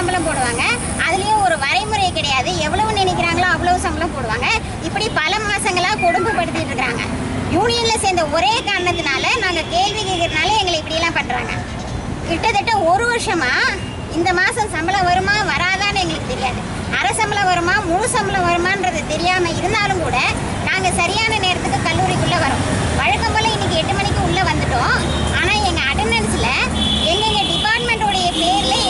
சம்பளம் போடுவாங்க. அதுலேயும் ஒரு வரைமுறை கிடையாது, எவ்வளவு நினைக்கிறாங்களோ அவ்வளவு சம்பளம் போடுவாங்க. இப்படி பல மாதங்களாக கொடுமைப்படுத்திட்டு இருக்காங்க. யூனியனில் சேர்ந்த ஒரே காரணத்தினால நாங்கள் கேள்வி கேட்கறதுனால எங்களை இப்படியெல்லாம் பண்ணுறாங்க. கிட்டத்தட்ட ஒரு வருஷமாக இந்த மாதம் சம்பளம் வருமா வராதான்னு எங்களுக்கு தெரியாது, அரை சம்பளம் வருமா முழு சம்பளம் வருமானது தெரியாமல் இருந்தாலும் கூட நாங்கள் சரியான நேரத்துக்கு கல்லூரிக்குள்ளே வரோம். வழக்கம் போல் இன்றைக்கி 8 மணிக்கு உள்ளே வந்துட்டோம். ஆனால் எங்கள் அட்டண்டன்ஸில் எங்கள் டிபார்ட்மெண்ட்டோடைய பேரில்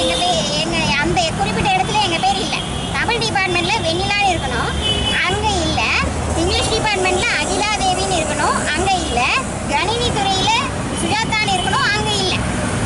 எங்கள் அந்த குறிப்பிட்ட இடத்துல எங்கள் பேர் இல்லை. தமிழ் டிபார்ட்மெண்ட்டில் வெண்ணிலான்னு இருக்கணும், அங்கே இல்லை. இங்கிலீஷ் டிபார்ட்மெண்ட்டில் அகிலா தேவின்னு இருக்கணும், அங்கே இல்லை. கணினித்துறையில் சுஜாதான்னு இருக்கணும், அங்கே இல்லை.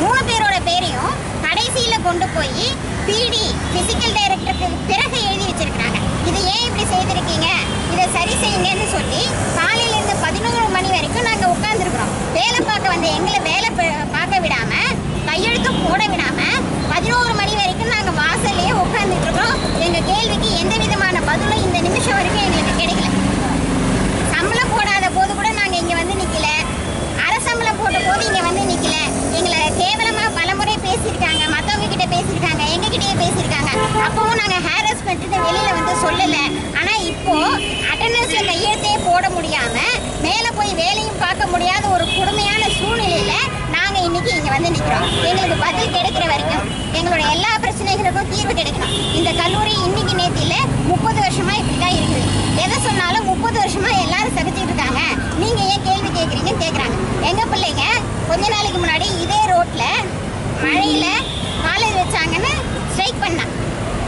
3 பேரோட பேரையும் கடைசியில் கொண்டு போய் பிடி ஃபிசிக்கல் டைரக்டருக்கு பிறகு எழுதி வச்சுருக்கிறாங்க. இது ஏன் இப்படி செய்திருக்கீங்க, இதை சரி செய்யுங்கன்னு சொல்லி காலையிலேருந்து 11 மணி வரைக்கும் நாங்கள் உட்காந்துருக்குறோம். வேலை பார்க்க வந்து எங்களை வேலை பார்க்க விடாமல், கையெழுத்து போட விடாமல் 11 மணி வரைக்கும் நாங்கள் வாசல்லையே உட்காந்துருக்குறோம். எங்கள் கேள்விக்கு எந்த விதமான பதிலும் இந்த நிமிஷம் வரைக்கும் எங்களுக்கு கிடைக்கல. சம்பளம் போடாத போது கூட நாங்கள் இங்கே வந்து நிற்கல, அரசம்பளம் போட்ட போது இங்கே வந்து நிற்கல. எங்களை கேவலமாக பலமுறை பேசியிருக்காங்க, மற்றவங்க கிட்டே பேசியிருக்காங்க, எங்ககிட்டயே பேசியிருக்காங்க. அப்போவும் நாங்கள் ஹேரஸ் பண்ணிட்டு வெளியில் வந்து சொல்லலை. ஆனால் இப்போது அட்டண்டன்ஸில் கையெழுத்தையே போட முடியாமல் மேலே போய் வேலையும் பார்க்க முடியாத ஒரு கொடுமையான சூழ்நிலையில் நாங்கள் இன்றைக்கி இங்கே வந்து நிற்கிறோம். எங்களுக்கு பதில் கிடைக்கிற வரைக்கும், எங்களோட எல்லா பிரச்சனைகளுக்கும் தீர்வு கிடைக்கணும். இந்த கல்லூரி இன்றைக்கி நேற்றியில் 30 வருஷமாக இப்படி தான் இருக்குது. எதை சொன்னாலும் 30 வருஷமாக எல்லோரும் சகிச்சுட்டு இருக்காங்க, நீங்கள் ஏன் கேள்வி கேட்குறீங்கன்னு கேட்குறாங்க. எங்கள் பிள்ளைங்க கொஞ்ச நாளைக்கு முன்னாடி இதே ரோட்டில் மழையில் காலேஜ் வச்சாங்கன்னு ஸ்ட்ரைக் பண்ணாங்க.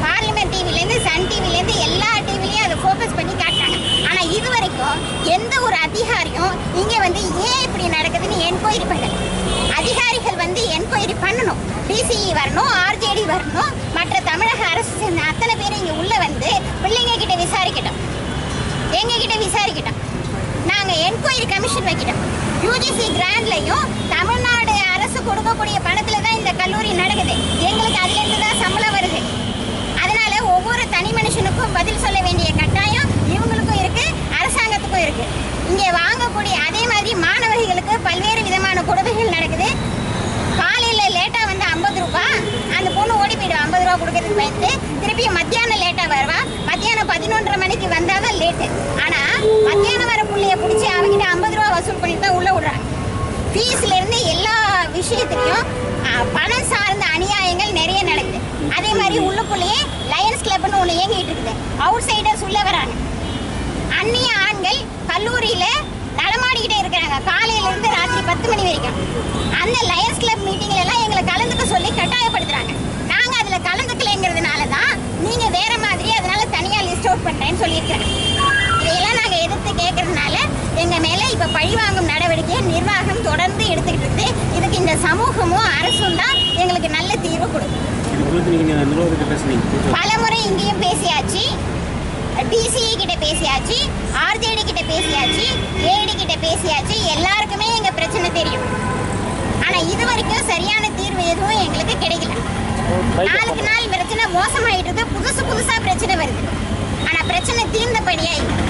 பார்லிமெண்ட் டிவிலேருந்து சன் டிவிலேருந்து எல்லா டிவிலையும் அதை ஃபோக்கஸ் பண்ணி காட்டினாங்க. ஆனால் இது வரைக்கும் எந்த ஒரு அதிகாரியும் இங்கே வந்து ஏன் இப்படி நடக்குதுன்னு என்கொயரி பண்ணல. அதிகாரிகள் வந்து என்கொயரி பண்ணணும், டிசிஇ வரணும், ஆர்ஜேடி வரணும், மற்ற தமிழக அரசு சேர்ந்த அத்தனை பேர் இங்கே உள்ளே வந்து பிள்ளைங்க கிட்டே விசாரிக்கட்டும், எங்ககிட்ட விசாரிக்கட்டும். நாங்கள் என்கொயரி கமிஷன் வைக்கிட்டோம். யூஜிசி கிராண்ட்லையும் தமிழ்நாடு அரசு கொடுக்கக்கூடிய பணத்தில் தான் இந்த கல்லூரி நடக்குது. எங்களுக்கு அதுலேருந்து தான் சம்பளம் வருது. அதனால் ஒவ்வொரு தனி மனுஷனுக்கும் பதில் சொல்ல வேண்டிய கட்டாயம் இவங்களுக்கும் இருக்குது, அரசாங்கத்துக்கும் இருக்குது. இங்கே வாங்கக்கூடிய அதே மாதிரி மாணவர்களுக்கு பல்வேறு விதமான கொடுமைகள் நடக்குது. காலையில் லேட்டாக வந்து 50 ரூபா, அந்த பொண்ணு ஓடி போய்டும் 50 ரூபா கொடுக்கறதுக்கு பயந்து. திருப்பி மத்தியானம் லேட்டாக வருவா, மத்தியானம் 11:30 மணிக்கு வந்தால் தான் லேட்டு. ஆனால் மத்தியானம் வர பிள்ளைய பிடிச்சி அவங்ககிட்ட 50 ரூபா வசூல் பண்ணிட்டு தான் உள்ளே விடுறாங்க. ஃபீஸ்லேருந்து எல்லா விஷயத்துலையும் பணம் சார்ந்த அநியாயங்கள் நிறைய நடக்குது. அதே மாதிரி உள்ளுக்குள்ளேயே லயன்ஸ் கிளப்னு ஒன்று இயங்கிட்டு இருக்குது. அவுட் சைடர்ஸ் உள்ளே வராங்க. அந்நிய ஆண்கள் கல்லூரியில் நடமாடிக்கிட்டே இருக்கிறாங்க காலையிலேருந்து ராத்திரி 10 மணி வரைக்கும். அந்த லயன்ஸ் கிளப் மீட்டிங்லாம் எங்களை கலந்துக்க சொல்லி கட்டாயப்படுத்துகிறாங்க. நாங்கள் அதில் கலந்துக்கலைங்கிறதுனால தான் நீங்கள் வேறு மாதிரி அதனால் தனியாக லிஸ்ட் அவுட் பண்ணுறேன்னு சொல்லியிருக்கிறாங்க. இதையெல்லாம் நாங்கள் எதிர்த்து கேட்குறதுனால எங்கள் மேலே இப்போ பழிவாங்கும் நடவடிக்கையை நிர்வாகம் தொடர்ந்து எடுத்துக்கிட்டு இருக்குது. இதுக்கு இந்த சமூகமும் அரசும் தான் எங்களுக்கு நல்ல தீர்வு கொடுக்கும். பல முறை இங்கேயும் பேசியாச்சு, டிசிஇ கிட்ட பேசியாச்சு, ஆர்ஜேடி கிட்ட பேசியாச்சு, ஏடி கிட்ட பேசியாச்சு. எல்லாருக்குமே எங்கள் பிரச்சனை தெரியும். ஆனால் இது வரைக்கும் சரியான தீர்வு எதுவும் எங்களுக்கு கிடைக்கல. நாளுக்கு நாள் பிரச்சனை மோசமாயிட்டு இருக்கு, புதுசாக பிரச்சனை வருது. ஆனால் பிரச்சனை தீர்ந்தபடியாக